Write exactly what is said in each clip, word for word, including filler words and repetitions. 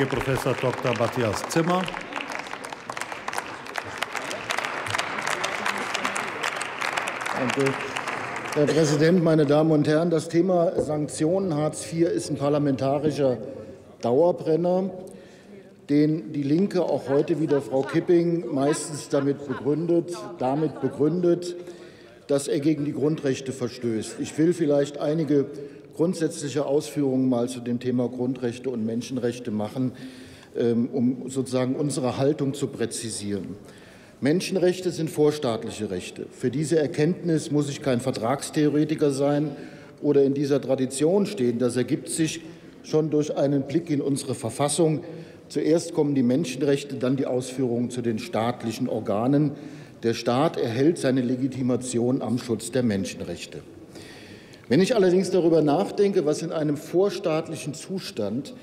Herr Professor Doktor Matthias Zimmer. Danke. Herr Präsident, meine Damen und Herren! Das Thema Sanktionen Hartz vier ist ein parlamentarischer Dauerbrenner, den die Linke auch heute wieder Frau Kipping meistens damit begründet, damit begründet, dass er gegen die Grundrechte verstößt. Ich will vielleicht einige grundsätzliche Ausführungen mal zu dem Thema Grundrechte und Menschenrechte machen, um sozusagen unsere Haltung zu präzisieren. Menschenrechte sind vorstaatliche Rechte. Für diese Erkenntnis muss ich kein Vertragstheoretiker sein oder in dieser Tradition stehen. Das ergibt sich schon durch einen Blick in unsere Verfassung. Zuerst kommen die Menschenrechte, dann die Ausführungen zu den staatlichen Organen. Der Staat erhält seine Legitimation am Schutz der Menschenrechte. Wenn ich allerdings darüber nachdenke, was in einem vorstaatlichen Zustand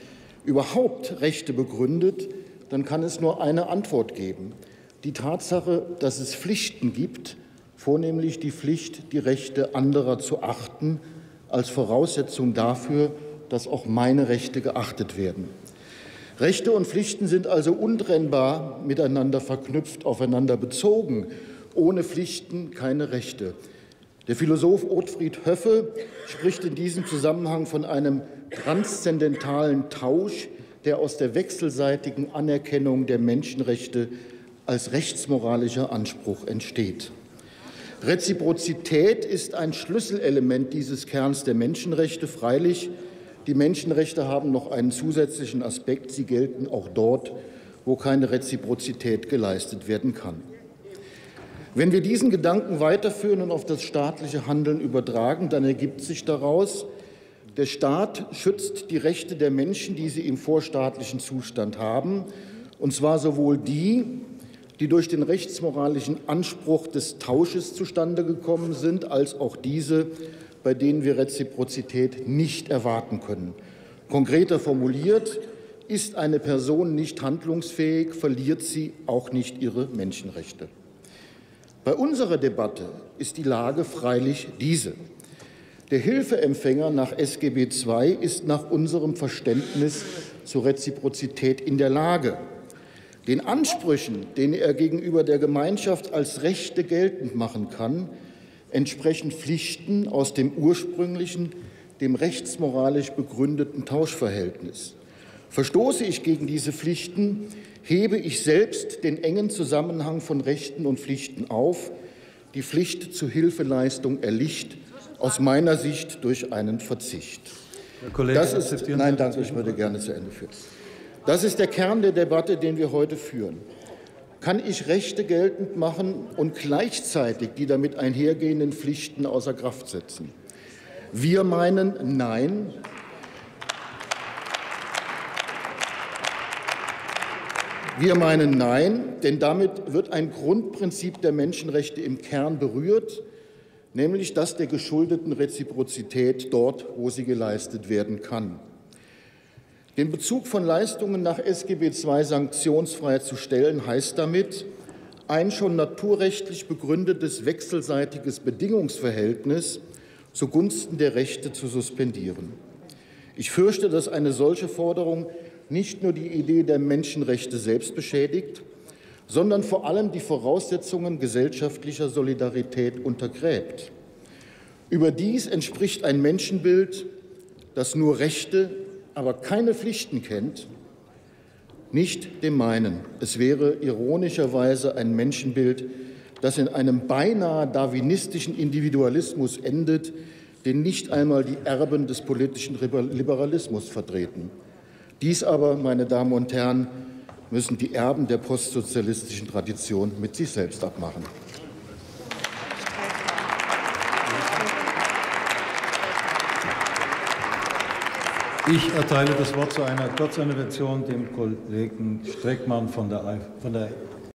überhaupt Rechte begründet, dann kann es nur eine Antwort geben. Die Tatsache, dass es Pflichten gibt, vornehmlich die Pflicht, die Rechte anderer zu achten, als Voraussetzung dafür, dass auch meine Rechte geachtet werden. Rechte und Pflichten sind also untrennbar miteinander verknüpft, aufeinander bezogen. Ohne Pflichten keine Rechte. Der Philosoph Otfried Höffel spricht in diesem Zusammenhang von einem transzendentalen Tausch, der aus der wechselseitigen Anerkennung der Menschenrechte als rechtsmoralischer Anspruch entsteht. Reziprozität ist ein Schlüsselelement dieses Kerns der Menschenrechte. Freilich, die Menschenrechte haben noch einen zusätzlichen Aspekt. Sie gelten auch dort, wo keine Reziprozität geleistet werden kann. Wenn wir diesen Gedanken weiterführen und auf das staatliche Handeln übertragen, dann ergibt sich daraus, der Staat schützt die Rechte der Menschen, die sie im vorstaatlichen Zustand haben, und zwar sowohl die, die durch den rechtsmoralischen Anspruch des Tausches zustande gekommen sind, als auch diese, bei denen wir Reziprozität nicht erwarten können. Konkreter formuliert, ist eine Person nicht handlungsfähig, verliert sie auch nicht ihre Menschenrechte. Bei unserer Debatte ist die Lage freilich diese. Der Hilfeempfänger nach S G B zwei ist nach unserem Verständnis zur Reziprozität in der Lage, den Ansprüchen, denen er gegenüber der Gemeinschaft als Rechte geltend machen kann, entsprechend Pflichten aus dem ursprünglichen, dem rechtsmoralisch begründeten Tauschverhältnis. Verstoße ich gegen diese Pflichten, hebe ich selbst den engen Zusammenhang von Rechten und Pflichten auf, die Pflicht zur Hilfeleistung erlischt, aus meiner Sicht durch einen Verzicht. Herr Kollege, das ist, nein, danke, ich würde gerne zu Ende führen. Das ist der Kern der Debatte, den wir heute führen. Kann ich Rechte geltend machen und gleichzeitig die damit einhergehenden Pflichten außer Kraft setzen? Wir meinen, nein. Wir meinen nein, denn damit wird ein Grundprinzip der Menschenrechte im Kern berührt, nämlich das der geschuldeten Reziprozität dort, wo sie geleistet werden kann. Den Bezug von Leistungen nach S G B zwei sanktionsfrei zu stellen, heißt damit, ein schon naturrechtlich begründetes wechselseitiges Bedingungsverhältnis zugunsten der Rechte zu suspendieren. Ich fürchte, dass eine solche Forderung nicht nur die Idee der Menschenrechte selbst beschädigt, sondern vor allem die Voraussetzungen gesellschaftlicher Solidarität untergräbt. Überdies entspricht ein Menschenbild, das nur Rechte, aber keine Pflichten kennt, nicht dem meinen. Es wäre ironischerweise ein Menschenbild, das in einem beinahe darwinistischen Individualismus endet, den nicht einmal die Erben des politischen Liberalismus vertreten. Dies aber, meine Damen und Herren, müssen die Erben der postsozialistischen Tradition mit sich selbst abmachen. Ich erteile das Wort zu einer Kurzintervention dem Kollegen Streckmann von der AfD.